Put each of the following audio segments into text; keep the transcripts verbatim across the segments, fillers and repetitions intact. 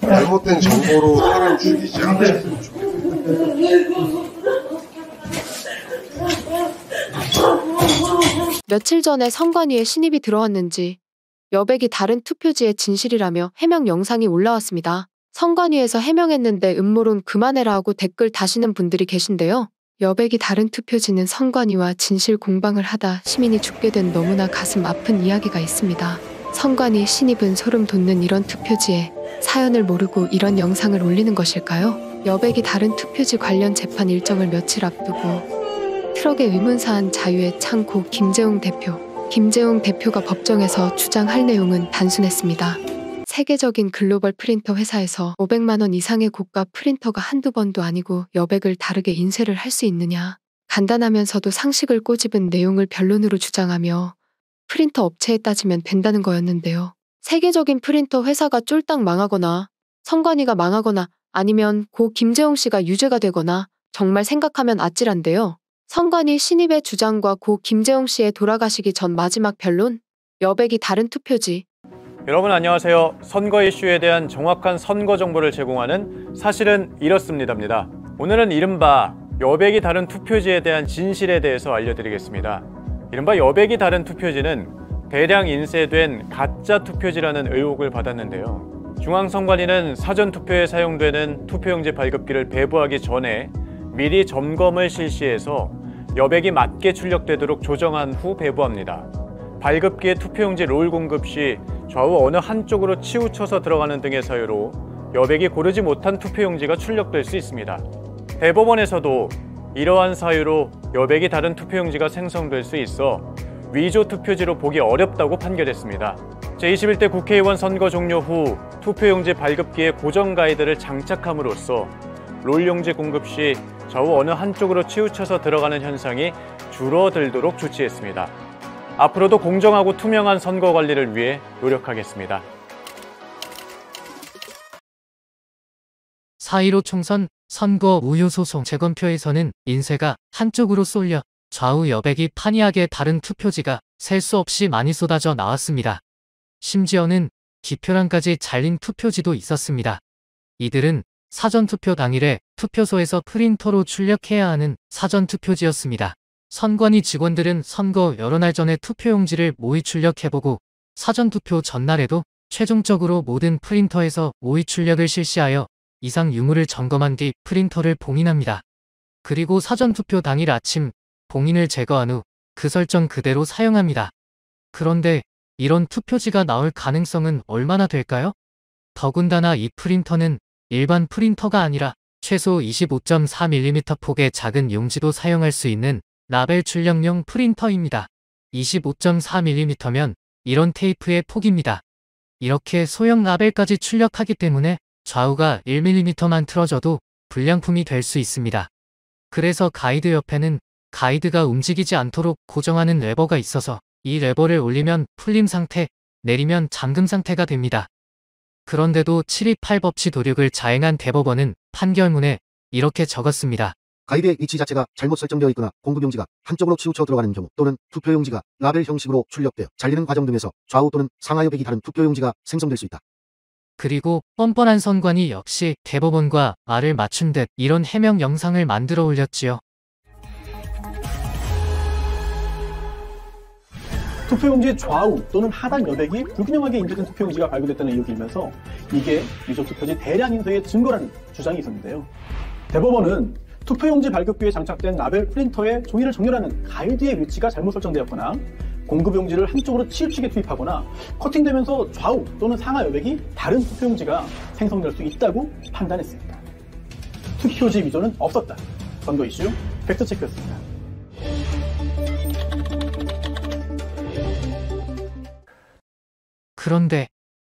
잘못된 정보로 사람 죽이지 않았으면 좋겠어요. 며칠 전에 선관위에 신입이 들어왔는지 여백이 다른 투표지의 진실이라며 해명 영상이 올라왔습니다. 선관위에서 해명했는데 음모론 그만해라 하고 댓글 다시는 분들이 계신데요. 여백이 다른 투표지는 선관위와 진실 공방을 하다 시민이 죽게 된 너무나 가슴 아픈 이야기가 있습니다. 선관위 신입은 소름 돋는 이런 투표지에 사연을 모르고 이런 영상을 올리는 것일까요? 여백이 다른 투표지 관련 재판 일정을 며칠 앞두고 트럭에 의문사한 자유의창 고 김재홍 대표. 김재홍 대표가 법정에서 주장할 내용은 단순했습니다. 세계적인 글로벌 프린터 회사에서 오백만 원 이상의 고가 프린터가 한두 번도 아니고 여백을 다르게 인쇄를 할 수 있느냐. 간단하면서도 상식을 꼬집은 내용을 변론으로 주장하며 프린터 업체에 따지면 된다는 거였는데요. 세계적인 프린터 회사가 쫄딱 망하거나 선관위가 망하거나 아니면 고 김재홍 씨가 유죄가 되거나 정말 생각하면 아찔한데요. 선관위 신입의 주장과 고 김재홍 씨의 돌아가시기 전 마지막 변론, 여백이 다른 투표지. 여러분 안녕하세요. 선거 이슈에 대한 정확한 선거 정보를 제공하는 사실은 이렇습니다입니다. 오늘은 이른바 여백이 다른 투표지에 대한 진실에 대해서 알려드리겠습니다. 이른바 여백이 다른 투표지는 대량 인쇄된 가짜 투표지라는 의혹을 받았는데요. 중앙선관위는 사전투표에 사용되는 투표용지 발급기를 배부하기 전에 미리 점검을 실시해서 여백이 맞게 출력되도록 조정한 후 배부합니다. 발급기의 투표용지 롤 공급 시 좌우 어느 한쪽으로 치우쳐서 들어가는 등의 사유로 여백이 고르지 못한 투표용지가 출력될 수 있습니다. 대법원에서도 이러한 사유로 여백이 다른 투표용지가 생성될 수 있어 위조 투표지로 보기 어렵다고 판결했습니다. 제이십일 대 국회의원 선거 종료 후 투표용지 발급기에 고정 가이드를 장착함으로써 롤용지 공급 시 좌우 어느 한쪽으로 치우쳐서 들어가는 현상이 줄어들도록 조치했습니다. 앞으로도 공정하고 투명한 선거 관리를 위해 노력하겠습니다. 사 일오 총선 선거 우유 소송 재검표에서는 인쇄가 한쪽으로 쏠려 좌우 여백이 판이하게 다른 투표지가 셀 수 없이 많이 쏟아져 나왔습니다. 심지어는 기표란까지 잘린 투표지도 있었습니다. 이들은 사전투표 당일에 투표소에서 프린터로 출력해야 하는 사전투표지였습니다. 선관위 직원들은 선거 여러 날 전에 투표용지를 모의 출력해보고 사전투표 전날에도 최종적으로 모든 프린터에서 모의 출력을 실시하여 이상 유무를 점검한 뒤 프린터를 봉인합니다. 그리고 사전투표 당일 아침 봉인을 제거한 후 그 설정 그대로 사용합니다. 그런데 이런 투표지가 나올 가능성은 얼마나 될까요? 더군다나 이 프린터는 일반 프린터가 아니라 최소 이십오 점 사 밀리미터 폭의 작은 용지도 사용할 수 있는 라벨 출력용 프린터입니다. 이십오 점 사 밀리미터면 이런 테이프의 폭입니다. 이렇게 소형 라벨까지 출력하기 때문에 좌우가 일 밀리미터만 틀어져도 불량품이 될 수 있습니다. 그래서 가이드 옆에는 가이드가 움직이지 않도록 고정하는 레버가 있어서 이 레버를 올리면 풀림 상태, 내리면 잠금 상태가 됩니다. 그런데도 칠이팔 법치 도륙을 자행한 대법원은 판결문에 이렇게 적었습니다. 가이드의 위치 자체가 잘못 설정되어 있거나 공급용지가 한쪽으로 치우쳐 들어가는 경우 또는 투표용지가 라벨 형식으로 출력되어 잘리는 과정 등에서 좌우 또는 상하여백이 다른 투표용지가 생성될 수 있다. 그리고 뻔뻔한 선관위 역시 대법원과 말을 맞춘 듯 이런 해명 영상을 만들어 올렸지요. 투표용지의 좌우 또는 하단 여백이 불균형하게 인쇄된 투표용지가 발굴됐다는 의혹이 일면서 이게 위조 투표지 대량 인쇄의 증거라는 주장이 있었는데요. 대법원은 투표용지 발급기에 장착된 라벨 프린터에 종이를 정렬하는 가이드의 위치가 잘못 설정되었거나 공급용지를 한쪽으로 치우치게 투입하거나 커팅되면서 좌우 또는 상하 여백이 다른 투표용지가 생성될 수 있다고 판단했습니다. 투표지 위조는 없었다. 선거 이슈 팩트체크였습니다. 그런데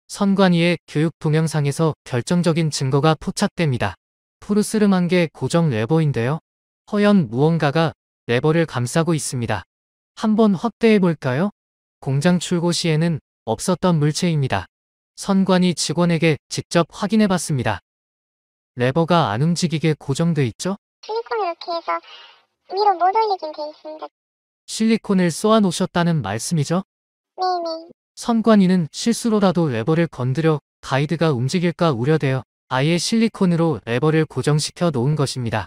선관위의 교육 동영상에서 결정적인 증거가 포착됩니다. 푸르스름한 게 고정 레버인데요. 허연 무언가가 레버를 감싸고 있습니다. 한번 확대해볼까요? 공장 출고 시에는 없었던 물체입니다. 선관위 직원에게 직접 확인해봤습니다. 레버가 안 움직이게 고정돼 있죠? 실리콘 이렇게 해서 위로 못 올리긴 돼 있습니다. 실리콘을 쏘아놓으셨다는 말씀이죠? 네네. 선관위는 실수로라도 레버를 건드려 가이드가 움직일까 우려되어 아예 실리콘으로 레버를 고정시켜 놓은 것입니다.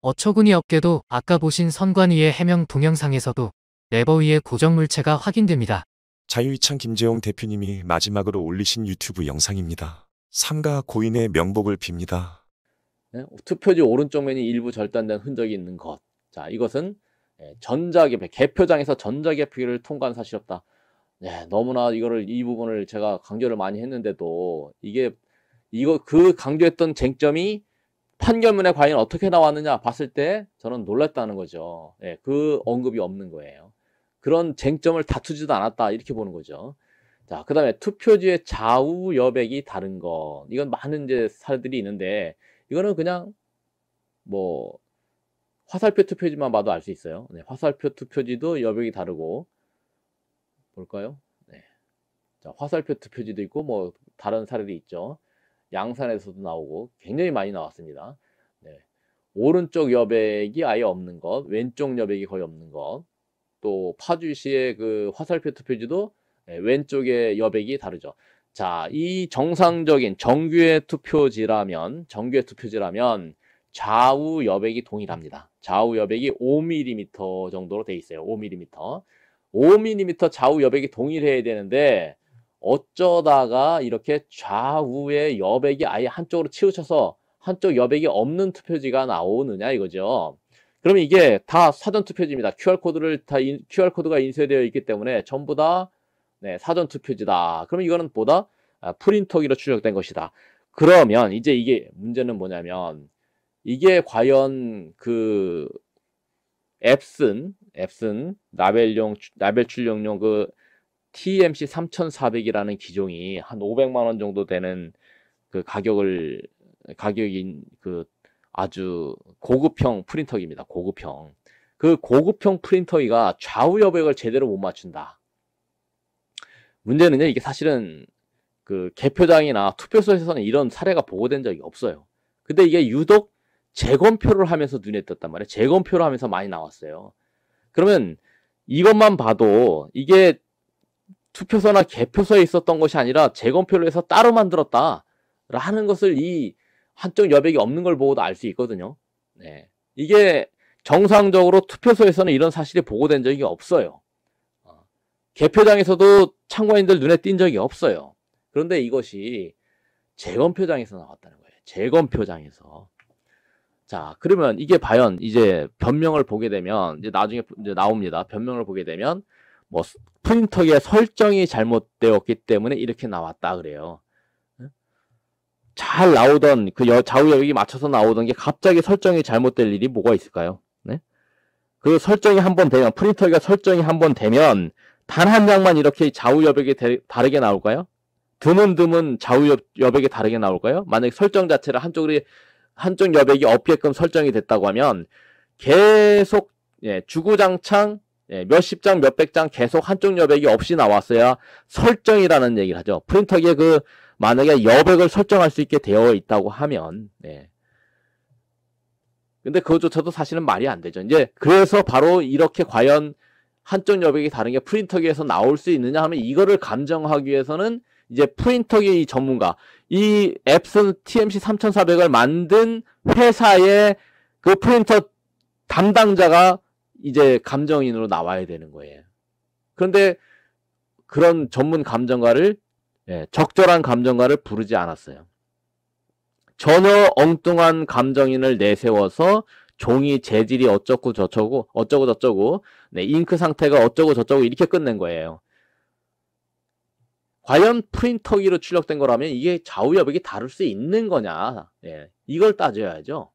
어처구니 없게도 아까 보신 선관위의 해명 동영상에서도 레버 위에 고정물체가 확인됩니다. 자유의창 김재홍 대표님이 마지막으로 올리신 유튜브 영상입니다. 삼가 고인의 명복을 빕니다. 네, 투표지 오른쪽 면이 일부 절단된 흔적이 있는 것. 자, 이것은 전자개표, 개표장에서 전자개표를 통과한 사실이 없다. 네, 너무나 이거를, 이 부분을 제가 강조를 많이 했는데도 이게, 이거, 그 강조했던 쟁점이 판결문에 과연 어떻게 나왔느냐 봤을 때 저는 놀랐다는 거죠. 예, 그 언급이 없는 거예요. 그런 쟁점을 다투지도 않았다, 이렇게 보는 거죠. 자, 그 다음에 투표지의 좌우 여백이 다른 것. 이건 많은 이제 사례들이 있는데, 이거는 그냥 뭐 화살표 투표지만 봐도 알 수 있어요. 네, 화살표 투표지도 여백이 다르고, 볼까요? 네. 자, 화살표 투표지도 있고 뭐 다른 사례도 있죠. 양산에서도 나오고 굉장히 많이 나왔습니다. 네. 오른쪽 여백이 아예 없는 것, 왼쪽 여백이 거의 없는 것, 또 파주시의 그 화살표 투표지도 왼쪽의 여백이 다르죠. 자, 이 정상적인 정규의 투표지라면, 정규의 투표지라면 좌우 여백이 동일합니다. 좌우 여백이 오 밀리미터 정도로 돼 있어요. 오 밀리미터. 오 밀리미터 좌우 여백이 동일해야 되는데, 어쩌다가 이렇게 좌우의 여백이 아예 한쪽으로 치우쳐서 한쪽 여백이 없는 투표지가 나오느냐 이거죠. 그러면 이게 다 사전 투표지입니다. 큐알코드를 다 인, 큐알코드가 인쇄되어 있기 때문에 전부 다 네, 사전 투표지다. 그럼 이거는 보다 아, 프린터기로 출력된 것이다. 그러면 이제 이게 문제는 뭐냐면, 이게 과연 그 앱슨, 앱슨 라벨용 라벨 출력용 그 티엠씨 삼천사백이라는 기종이 한 오백만 원 정도 되는 그 가격을, 가격인 그 아주 고급형 프린터기입니다. 고급형. 그 고급형 프린터기가 좌우 여백을 제대로 못 맞춘다. 문제는요, 이게 사실은 그 개표장이나 투표소에서는 이런 사례가 보고된 적이 없어요. 근데 이게 유독 재검표를 하면서 눈에 떴단 말이에요. 재검표를 하면서 많이 나왔어요. 그러면 이것만 봐도 이게 투표소나 개표소에 있었던 것이 아니라 재검표를 해서 따로 만들었다라는 것을 이 한쪽 여백이 없는 걸 보고도 알 수 있거든요. 네. 이게 정상적으로 투표소에서는 이런 사실이 보고된 적이 없어요. 어. 개표장에서도 참관인들 눈에 띈 적이 없어요. 그런데 이것이 재검표장에서 나왔다는 거예요. 재검표장에서. 자, 그러면 이게 과연 이제 변명을 보게 되면, 이제 나중에 이제 나옵니다. 변명을 보게 되면, 뭐 프린터기의 설정이 잘못되었기 때문에 이렇게 나왔다 그래요. 잘 나오던 그 좌우 여백이 맞춰서 나오던 게 갑자기 설정이 잘못될 일이 뭐가 있을까요? 네? 그 설정이 한번 되면, 프린터기가 설정이 한번 되면 단 한 장만 이렇게 좌우 여백이 대, 다르게 나올까요? 드문드문 좌우 여, 여백이 다르게 나올까요? 만약에 설정 자체를 한쪽으로, 한쪽 여백이 없게끔 설정이 됐다고 하면 계속 예, 주구장창 예, 몇십 장, 몇백 장 계속 한쪽 여백이 없이 나왔어야 설정이라는 얘기를 하죠. 프린터기에 그, 만약에 여백을 설정할 수 있게 되어 있다고 하면, 예. 근데 그것조차도 사실은 말이 안 되죠. 이제, 그래서 바로 이렇게 과연 한쪽 여백이 다른 게 프린터기에서 나올 수 있느냐 하면, 이거를 감정하기 위해서는 이제 프린터기 전문가, 이 앱슨 티엠씨 삼천사백을 만든 회사의 그 프린터 담당자가 이제 감정인으로 나와야 되는 거예요. 그런데 그런 전문 감정가를, 예, 적절한 감정가를 부르지 않았어요. 전혀 엉뚱한 감정인을 내세워서 종이 재질이 어쩌고 저쩌고 어쩌고 저쩌고 네, 잉크 상태가 어쩌고 저쩌고 이렇게 끝낸 거예요. 과연 프린터기로 출력된 거라면 이게 좌우 여백이 다를 수 있는 거냐, 예, 이걸 따져야죠.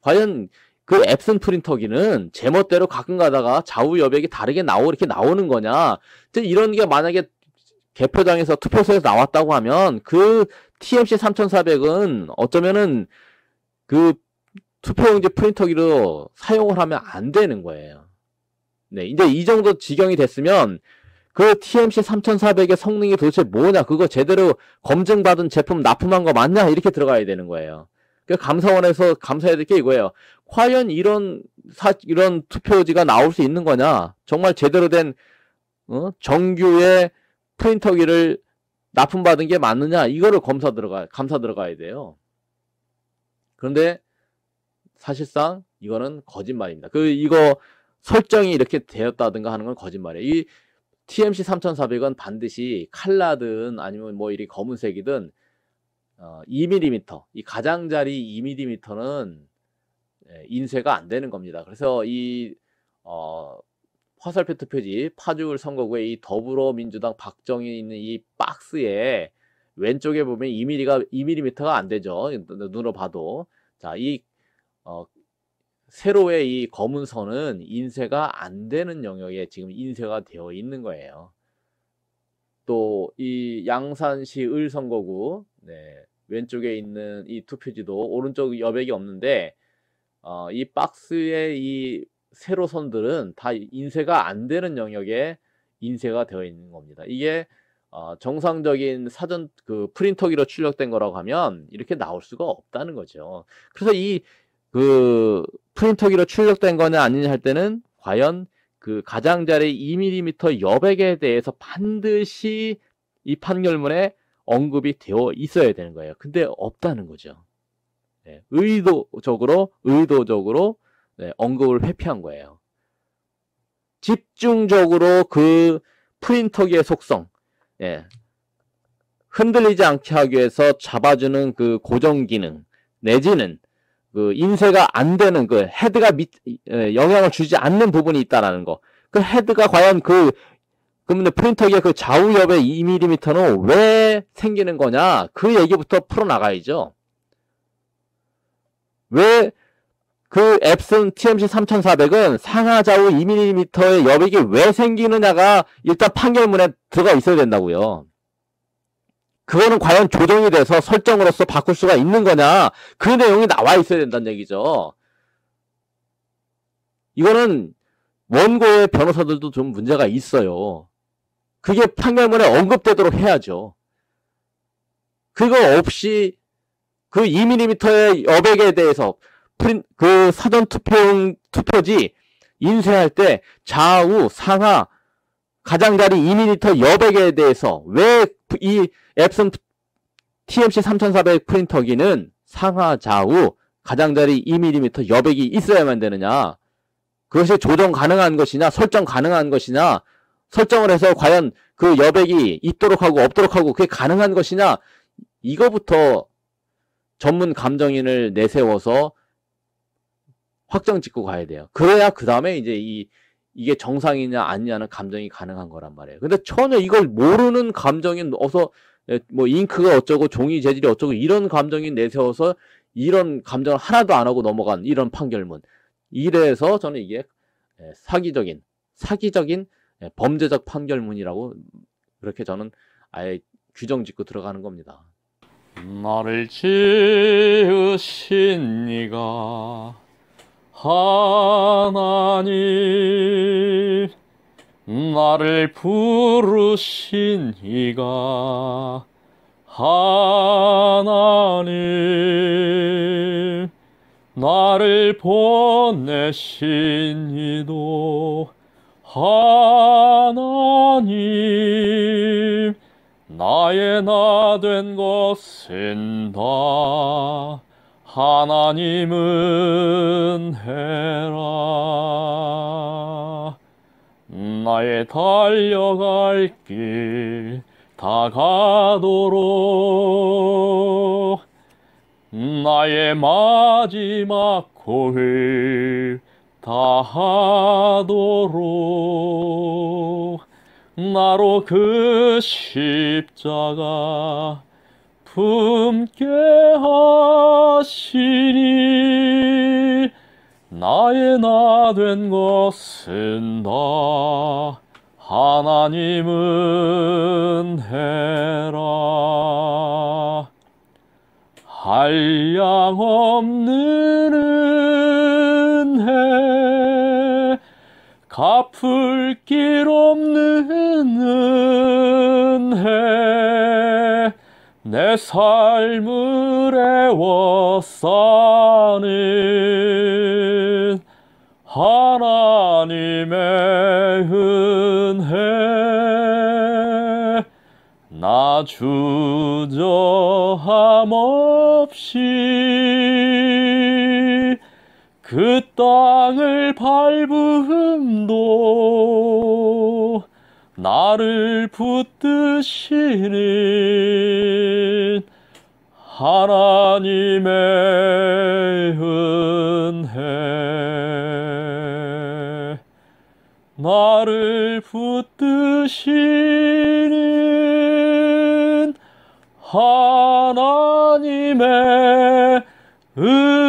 과연 그 앱슨 프린터기는 제멋대로 가끔 가다가 좌우 여백이 다르게 나오, 이렇게 나오는 거냐. 이런 게 만약에 개표장에서 투표소에서 나왔다고 하면 그 티엠씨 삼천사백은 어쩌면은 그 투표용지 프린터기로 사용을 하면 안 되는 거예요. 네. 이제 이 정도 지경이 됐으면 그 티엠씨 삼천사백의 성능이 도대체 뭐냐. 그거 제대로 검증받은 제품 납품한 거 맞냐. 이렇게 들어가야 되는 거예요. 그 감사원에서 감사해야 될 게 이거예요. 과연 이런 사, 이런 투표지가 나올 수 있는 거냐? 정말 제대로 된 어? 정규의 프린터기를 납품받은 게 맞느냐, 이거를 검사 들어가, 감사 들어가야 돼요. 그런데 사실상 이거는 거짓말입니다. 그, 이거 설정이 이렇게 되었다든가 하는 건 거짓말이에요. 이 티엠씨 삼천사백은 반드시 칼라든 아니면 뭐 이리 검은색이든, 어, 이 밀리미터, 이 가장자리 이 밀리미터는 인쇄가 안 되는 겁니다. 그래서 이, 어, 화살표투 표지, 파주울 선거구에 이 더불어민주당 박정희 있는 이 박스에 왼쪽에 보면 이 밀리미터가 안 되죠. 눈으로 봐도. 자, 이, 어, 세로의 이 검은 선은 인쇄가 안 되는 영역에 지금 인쇄가 되어 있는 거예요. 또, 이 양산시 을 선거구, 네, 왼쪽에 있는 이 투표지도 오른쪽 여백이 없는데, 어, 이 박스의 이 세로선들은 다 인쇄가 안 되는 영역에 인쇄가 되어 있는 겁니다. 이게 어, 정상적인 사전 그 프린터기로 출력된 거라고 하면 이렇게 나올 수가 없다는 거죠. 그래서 이 그 프린터기로 출력된 거냐 아니냐 할 때는 과연 그 가장자리 이 밀리미터 여백에 대해서 반드시 이 판결문에 언급이 되어 있어야 되는 거예요. 근데 없다는 거죠. 네, 의도적으로 의도적으로 네, 언급을 회피한 거예요. 집중적으로 그 프린터기의 속성, 예, 흔들리지 않게 하기 위해서 잡아주는 그 고정 기능 내지는 그 인쇄가 안 되는 그 헤드가 밑, 예, 영향을 주지 않는 부분이 있다라는 거. 그 헤드가 과연 그 그러면 프린터기의 그 좌우 옆의 이 밀리미터는 왜 생기는 거냐? 그 얘기부터 풀어 나가야죠. 왜 그 앱슨 티엠씨 삼천사백은 상하좌우 이 밀리미터의 여백이 왜 생기느냐가 일단 판결문에 들어가 있어야 된다고요. 그거는 과연 조정이 돼서 설정으로서 바꿀 수가 있는 거냐, 그 내용이 나와 있어야 된다는 얘기죠. 이거는 원고의 변호사들도 좀 문제가 있어요. 그게 판결문에 언급되도록 해야죠. 그거 없이 그 이 밀리미터의 여백에 대해서 프린, 그 사전 투표용 투표지 인쇄할 때 좌우 상하 가장자리 이 밀리미터 여백에 대해서 왜 이 앱슨 티엠씨 삼천사백 프린터기는 상하 좌우 가장자리 이 밀리미터 여백이 있어야만 되느냐, 그것이 조정 가능한 것이냐, 설정 가능한 것이냐, 설정을 해서 과연 그 여백이 있도록 하고 없도록 하고 그게 가능한 것이냐, 이거부터 전문 감정인을 내세워서 확정 짓고 가야 돼요. 그래야 그 다음에 이제 이, 이게 정상이냐 아니냐는 감정이 가능한 거란 말이에요. 근데 전혀 이걸 모르는 감정인, 어서, 뭐, 잉크가 어쩌고, 종이 재질이 어쩌고, 이런 감정인 내세워서 이런 감정을 하나도 안 하고 넘어간 이런 판결문. 이래서 저는 이게 사기적인, 사기적인 범죄적 판결문이라고 그렇게 저는 아예 규정 짓고 들어가는 겁니다. 나를 지으신 이가 하나님, 나를 부르신 이가 하나님, 나를 보내신 이도 하나님, 나의 나 된 것은 다 하나님은 해라. 나의 달려갈 길 다 가도록 나의 마지막 고을 다 하도록 나로 그 십자가 품게 하시니 나의 나 된 것은 다 하나님은 해라. 한량 없는 은혜, 갚을 길 없는 은혜, 내 삶을 애워싸는 하나님의 은혜, 나 주저함 없이 그 땅을 밟음도 나를 붙드시는 하나님의 은혜, 나를 붙드시는 하나님의 은혜.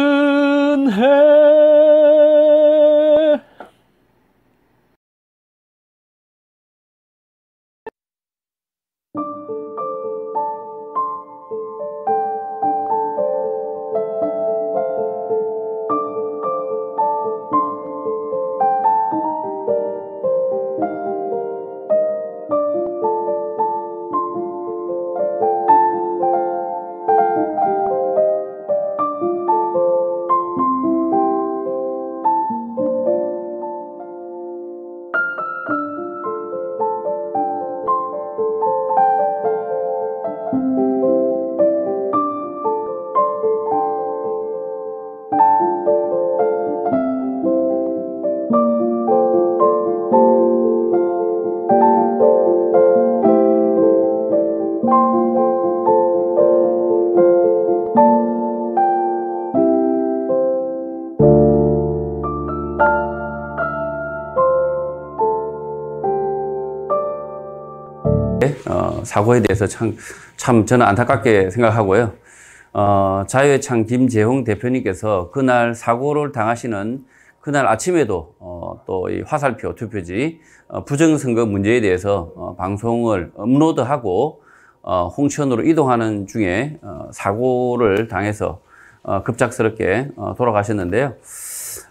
어, 사고에 대해서 참, 참 저는 안타깝게 생각하고요. 어, 자유의창 김재홍 대표님께서 그날 사고를 당하시는 그날 아침에도 어, 또 이 화살표 투표지 어, 부정선거 문제에 대해서 어, 방송을 업로드하고 어, 홍천으로 이동하는 중에 어, 사고를 당해서 어, 급작스럽게 어, 돌아가셨는데요.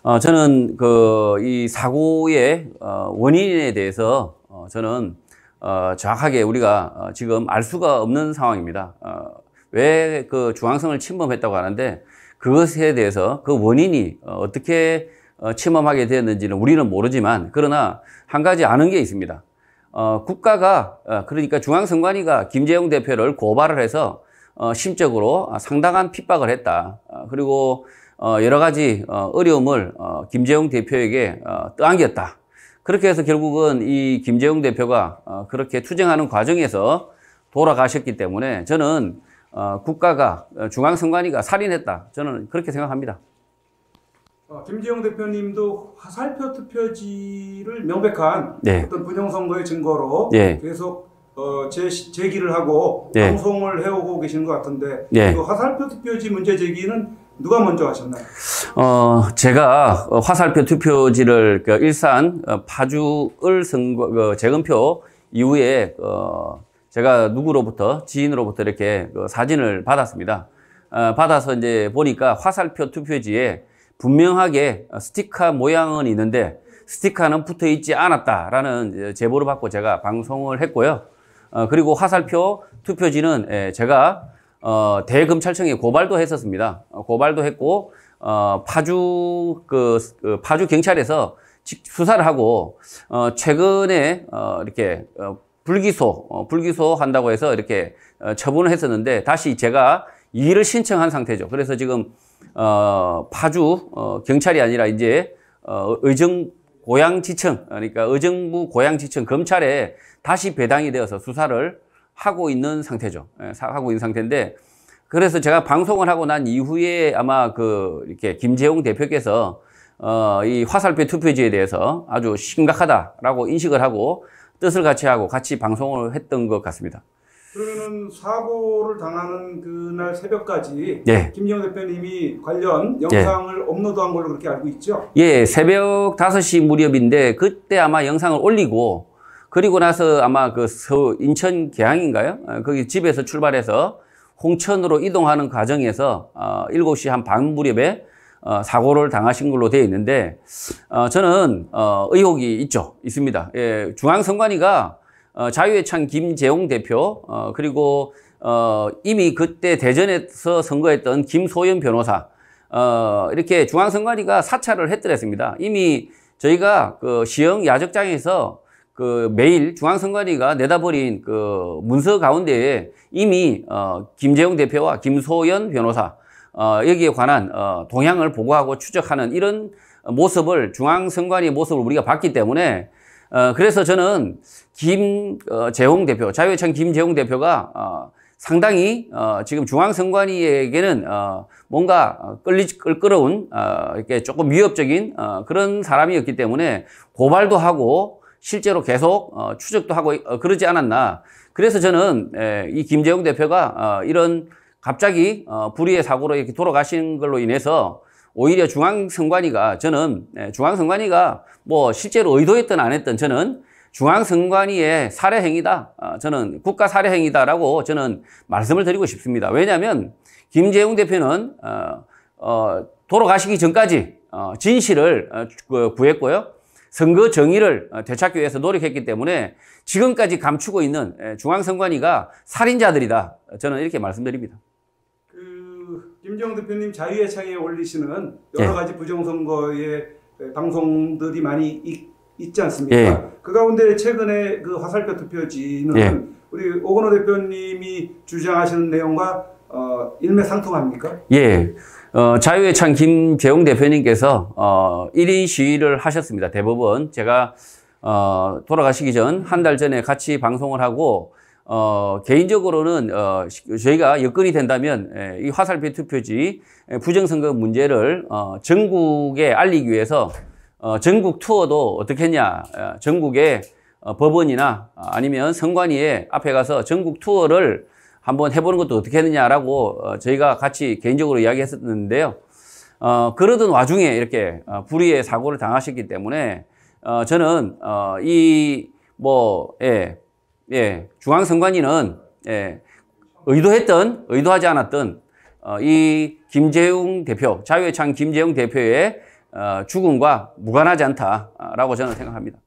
어, 저는 그 이 사고의 어, 원인에 대해서 어, 저는 어, 정확하게 우리가 어, 지금 알 수가 없는 상황입니다. 어, 왜 그 중앙선을 침범했다고 하는데 그것에 대해서 그 원인이 어, 어떻게 어, 침범하게 되었는지는 우리는 모르지만, 그러나 한 가지 아는 게 있습니다. 어, 국가가 어, 그러니까 중앙선관위가 김재홍 대표를 고발을 해서 어, 심적으로 상당한 핍박을 했다. 어, 그리고 어, 여러 가지 어, 어려움을 어, 김재홍 대표에게 어, 떠안겼다. 그렇게 해서 결국은 이 김재홍 대표가 그렇게 투쟁하는 과정에서 돌아가셨기 때문에 저는 국가가, 중앙선관위가 살인했다, 저는 그렇게 생각합니다. 김재홍 대표님도 화살표 투표지를 명백한, 네, 어떤 부정선거의 증거로, 네, 계속 제, 제기를 하고, 네, 방송을 해오고 계신 것 같은데, 네, 그 화살표 투표지 문제 제기는 누가 먼저 하셨나요? 어, 제가 화살표 투표지를 그 일산 파주을 선거 그 재검표 이후에 어, 제가 누구로부터, 지인으로부터 이렇게 그 사진을 받았습니다. 어, 받아서 이제 보니까 화살표 투표지에 분명하게 스티커 모양은 있는데 스티커는 붙어 있지 않았다라는 제보를 받고 제가 방송을 했고요. 어, 그리고 화살표 투표지는 예, 제가 어, 대검찰청에 고발도 했었습니다. 고발도 했고, 어, 파주, 그, 그 파주 경찰에서 수사를 하고, 어, 최근에, 어, 이렇게, 어, 불기소, 어, 불기소 한다고 해서 이렇게, 어, 처분을 했었는데, 다시 제가 이의를 신청한 상태죠. 그래서 지금, 어, 파주, 어, 경찰이 아니라 이제, 어, 의정, 고양지청, 그러니까 의정부 고양지청 검찰에 다시 배당이 되어서 수사를 하고 있는 상태죠. 하고 있는 상태인데, 그래서 제가 방송을 하고 난 이후에 아마 그 이렇게 김재홍 대표께서 어, 이 화살표 투표지에 대해서 아주 심각하다라고 인식을 하고 뜻을 같이 하고 같이 방송을 했던 것 같습니다. 그러면 사고를 당하는 그날 새벽까지, 네, 김재홍 대표님이 관련 영상을, 네, 업로드한 걸로 그렇게 알고 있죠? 예, 새벽 다섯 시 무렵인데 그때 아마 영상을 올리고, 그리고 나서 아마 그 서, 인천 계양인가요? 거기 집에서 출발해서 홍천으로 이동하는 과정에서 어, 일곱 시 한 반 무렵에 어, 사고를 당하신 걸로 되어 있는데, 어, 저는 어, 의혹이 있죠. 있습니다. 예, 중앙선관위가 어, 자유의창 김재홍 대표, 어, 그리고 어, 이미 그때 대전에서 선거했던 김소연 변호사, 어, 이렇게 중앙선관위가 사찰을 했더랬습니다. 이미 저희가 그 시흥 야적장에서 그 매일 중앙선관위가 내다버린 그 문서 가운데에 이미 어, 김재홍 대표와 김소연 변호사 어, 여기에 관한 어, 동향을 보고하고 추적하는 이런 모습을, 중앙선관위의 모습을 우리가 봤기 때문에 어, 그래서 저는 김재홍 대표, 자유의창 김재홍 대표가 어, 상당히 어, 지금 중앙선관위에게는 어, 뭔가 끌리, 끌끌어온 어, 이렇게 조금 위협적인 어, 그런 사람이었기 때문에 고발도 하고 실제로 계속 어, 추적도 하고 어, 그러지 않았나. 그래서 저는 에, 이 김재홍 대표가 어, 이런 갑자기 어, 불의의 사고로 이렇게 돌아가신 걸로 인해서 오히려 중앙선관위가, 저는 에, 중앙선관위가 뭐 실제로 의도했든 안 했든 저는 중앙선관위의 살해행위다, 저는 국가 살해행위다라고 저는 말씀을 드리고 싶습니다. 왜냐하면 김재홍 대표는 어, 어, 돌아가시기 전까지 진실을 구했고요, 선거 정의를 되찾기 위해서 노력했기 때문에 지금까지 감추고 있는 중앙선관위가 살인자들이다, 저는 이렇게 말씀드립니다. 그 김재홍 대표님 자유의 창에 올리시는 여러 가지 예. 부정선거의 방송들이 많이 있 있지 않습니까? 예. 그 가운데 최근에 그 화살표 투표지는 예. 우리 오건호 대표님이 주장하시는 내용과 어, 일맥상통합니까? 예. 어, 자유의 창 김재홍 대표님께서 어, 일 인 시위를 하셨습니다. 대법원. 제가 어, 돌아가시기 전 한 달 전에 같이 방송을 하고 어, 개인적으로는 어, 저희가 여건이 된다면 에, 이 화살표 투표지 에, 부정선거 문제를 어, 전국에 알리기 위해서 어, 전국 투어도 어떻게 했냐, 전국의 어, 법원이나 아니면 선관위에 앞에 가서 전국 투어를 한번 해보는 것도 어떻게 했느냐라고 어, 저희가 같이 개인적으로 이야기했었는데요. 어, 그러던 와중에 이렇게 어, 불의의 사고를 당하셨기 때문에 어, 저는 어, 이 뭐 예, 예, 중앙선관위는 예, 의도했던 의도하지 않았던 어, 이 김재홍 대표, 자유의 창 김재홍 대표의 어, 죽음과 무관하지 않다라고 저는 생각합니다.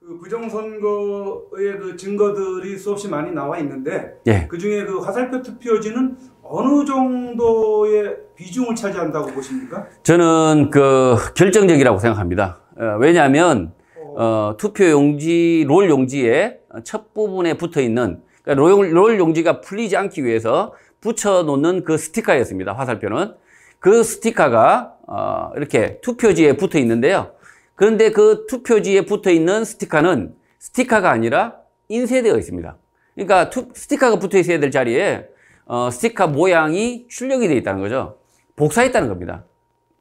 그 부정선거의 그 증거들이 수없이 많이 나와 있는데 예. 그중에 그 화살표 투표지는 어느 정도의 비중을 차지한다고 보십니까? 저는 그 결정적이라고 생각합니다. 어, 왜냐하면 어, 투표용지, 롤용지의 첫 부분에 붙어있는, 그러니까 롤, 롤용지가 풀리지 않기 위해서 붙여놓는 그 스티커였습니다. 화살표는. 그 스티커가 어, 이렇게 투표지에 붙어 있는데요. 그런데 그 투표지에 붙어 있는 스티커는 스티커가 아니라 인쇄되어 있습니다. 그러니까 투, 스티커가 붙어 있어야 될 자리에 어, 스티커 모양이 출력이 되어 있다는 거죠. 복사했다는 겁니다.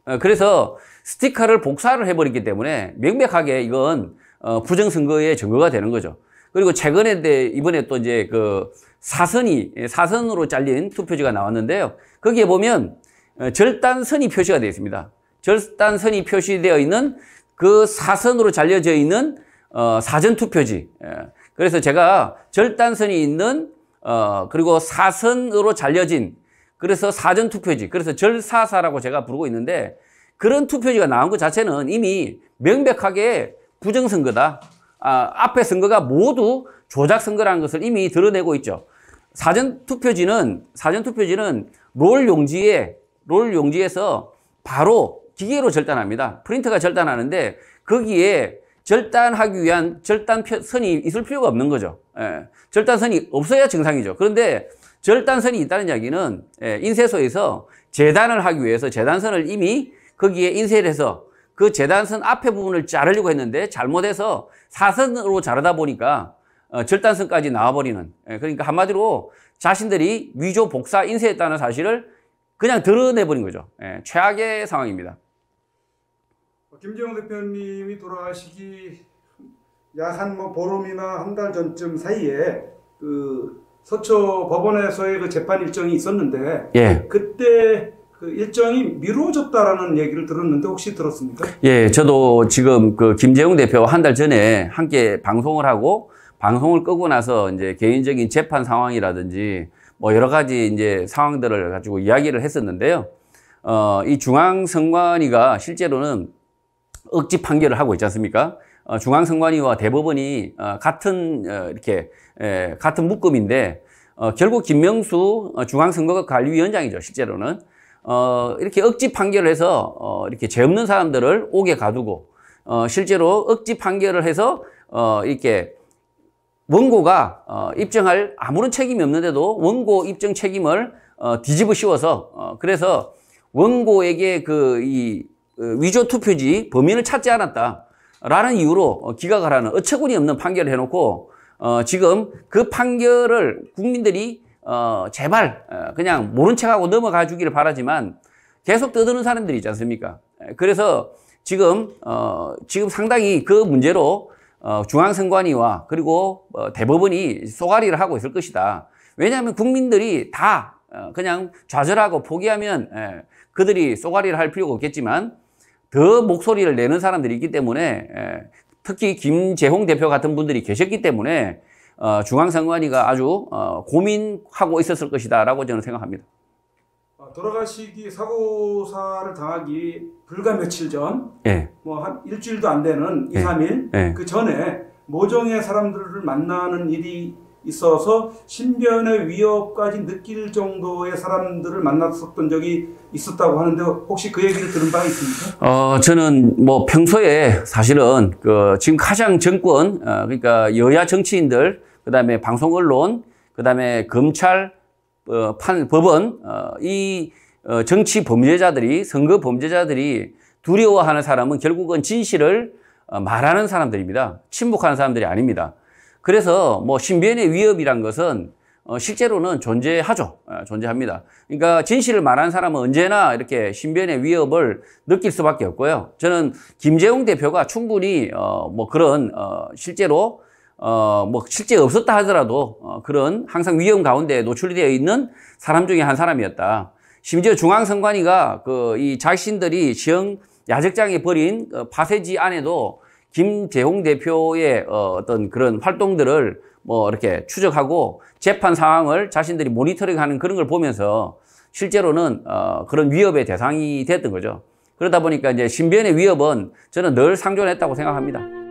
어, 그래서 스티커를 복사를 해버렸기 때문에 명백하게 이건 어, 부정선거의 증거가 되는 거죠. 그리고 최근에 대, 이번에 또 이제 그 사선이, 사선으로 잘린 투표지가 나왔는데요. 거기에 보면 절단선이 표시가 되어 있습니다. 절단선이 표시되어 있는 그 사선으로 잘려져 있는 어, 사전투표지. 예. 그래서 제가 절단선이 있는 어, 그리고 사선으로 잘려진, 그래서 사전투표지, 그래서 절사사라고 제가 부르고 있는데, 그런 투표지가 나온 것 자체는 이미 명백하게 부정선거다. 아, 앞에 선거가 모두 조작선거라는 것을 이미 드러내고 있죠. 사전투표지는 사전투표지는 롤 용지에 롤 용지에서 바로 기계로 절단합니다. 프린터가 절단하는데 거기에 절단하기 위한 절단선이 있을 필요가 없는 거죠. 예. 절단선이 없어야 정상이죠. 그런데 절단선이 있다는 이야기는 예, 인쇄소에서 재단을 하기 위해서 재단선을 이미 거기에 인쇄를 해서 그 재단선 앞에 부분을 자르려고 했는데 잘못해서 사선으로 자르다 보니까 어, 절단선까지 나와버리는, 예, 그러니까 한마디로 자신들이 위조 복사 인쇄했다는 사실을 그냥 드러내버린 거죠. 예, 최악의 상황입니다. 김재홍 대표님이 돌아가시기 약 한 뭐 보름이나 한 달 전쯤 사이에 그 서초 법원에서의 그 재판 일정이 있었는데 예. 그때 그 일정이 미뤄졌다라는 얘기를 들었는데 혹시 들었습니까? 예, 저도 지금 그 김재홍 대표와 한 달 전에 함께 방송을 하고, 방송을 끄고 나서 이제 개인적인 재판 상황이라든지 뭐 여러 가지 이제 상황들을 가지고 이야기를 했었는데요. 어, 이 중앙선관위가 실제로는 억지 판결을 하고 있지 않습니까? 어, 중앙선관위와 대법원이 어, 같은 어, 이렇게 에, 같은 묶음인데 어, 결국 김명수 중앙선거관리위원장이죠. 실제로는 어, 이렇게 억지 판결을 해서 어, 이렇게 죄 없는 사람들을 옥에 가두고 어, 실제로 억지 판결을 해서 어, 이렇게 원고가 어, 입증할 아무런 책임이 없는데도 원고 입증 책임을 어, 뒤집어 씌워서 어, 그래서 원고에게 그 이 위조 투표지 범인을 찾지 않았다라는 이유로 기각을 하는 어처구니 없는 판결을 해놓고 어, 지금 그 판결을 국민들이 어, 제발 그냥 모른 척하고 넘어가 주기를 바라지만 계속 떠드는 사람들이 있지 않습니까? 그래서 지금 어, 지금 상당히 그 문제로 어, 중앙선관위와 그리고 어, 대법원이 쏘가리를 하고 있을 것이다. 왜냐하면 국민들이 다 어, 그냥 좌절하고 포기하면 에, 그들이 쏘가리를 할 필요가 없겠지만 더 목소리를 내는 사람들이 있기 때문에 에, 특히 김재홍 대표 같은 분들이 계셨기 때문에 어, 중앙선관위가 아주 어, 고민하고 있었을 것이다 라고 저는 생각합니다. 돌아가시기 사고사를 당하기 불과 며칠 전, 예. 뭐 한 일주일도 안 되는 이, 예. 삼 일, 예. 그 전에 모종의 사람들을 만나는 일이 있어서 신변의 위협까지 느낄 정도의 사람들을 만났었던 적이 있었다고 하는데 혹시 그 얘기를 들은 바 있습니까? 어, 저는 뭐 평소에 사실은 그 지금 가장 정권, 어, 그러니까 여야 정치인들, 그 다음에 방송 언론, 그 다음에 검찰, 어, 판, 법원, 어, 이 어, 정치 범죄자들이, 선거 범죄자들이 두려워하는 사람은 결국은 진실을 어, 말하는 사람들입니다. 침묵하는 사람들이 아닙니다. 그래서 뭐 신변의 위협이란 것은 어, 실제로는 존재하죠. 어, 존재합니다. 그러니까 진실을 말하는 사람은 언제나 이렇게 신변의 위협을 느낄 수밖에 없고요. 저는 김재홍 대표가 충분히 어, 뭐 그런 어, 실제로 어, 뭐, 실제 없었다 하더라도, 어, 그런 항상 위험 가운데 노출이 되어 있는 사람 중에 한 사람이었다. 심지어 중앙선관위가 그, 이 자신들이 시흥 야적장에 벌인 어, 파쇄지 안에도 김재홍 대표의 어, 어떤 그런 활동들을 뭐 이렇게 추적하고 재판 상황을 자신들이 모니터링 하는 그런 걸 보면서 실제로는 어, 그런 위협의 대상이 됐던 거죠. 그러다 보니까 이제 신변의 위협은 저는 늘 상존했다고 생각합니다.